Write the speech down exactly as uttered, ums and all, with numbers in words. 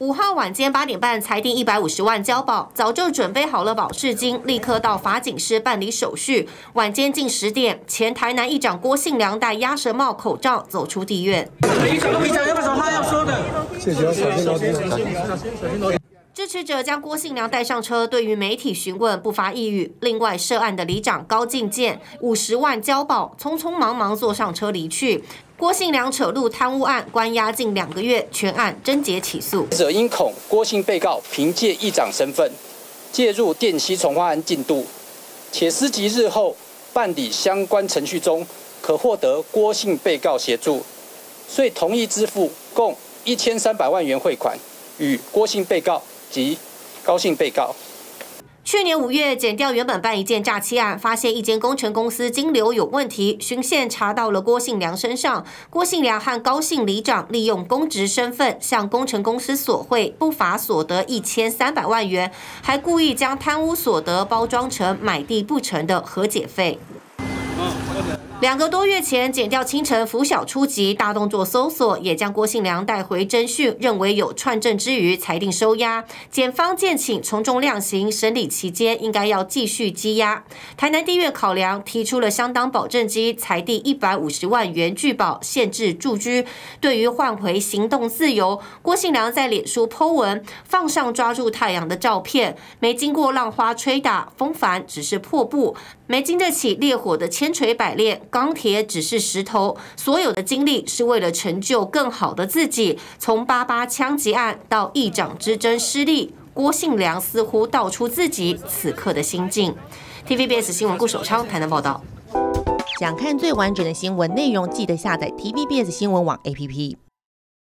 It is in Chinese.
五号晚间八点半裁定一百五十万交保，早就准备好了保释金，立刻到法警室办理手续。晚间近十点，前台南议长郭信良戴鸭舌帽口罩走出地院。议长，议长有什么话要说的？谢谢，小心，小心，小心，小心。 支持者将郭信良带上车，对于媒体询问不乏一语。另外，涉案的里长高进健五十万交保，匆匆忙忙坐上车离去。郭信良扯入贪污案，关押近两个月，全案侦结起诉。者因恐郭姓被告凭借议长身份介入电溪重划案进度，且司及日后办理相关程序中可获得郭姓被告协助，遂同意支付共一千三百万元汇款与郭姓被告。 及高姓被告，去年五月检调原本办一件诈欺案，发现一间工程公司金流有问题，循线查到了郭信良身上。郭信良和高姓里长利用公职身份向工程公司索贿，不法所得一千三百万元，还故意将贪污所得包装成买地不成的和解费。 两个多月前，检调清晨拂晓出击，大动作搜索，也将郭信良带回侦讯，认为有串证之余，裁定收押。检方建请从重量刑，审理期间应该要继续羁押。台南地院考量，提出了相当保证金，裁定一百五十万元拒保，限制住居。对于换回行动自由，郭信良在脸书 po 文，放上抓住太阳的照片，没经过浪花吹打，风帆只是破布，没经得起烈火的千锤百炼。 钢铁只是石头，所有的经历是为了成就更好的自己。从八八枪击案到议长之争失利，郭信良似乎道出自己此刻的心境。T V B S 新闻顾守昌台南报道。想看最完整的新闻内容，记得下载 T V B S 新闻网 A P P。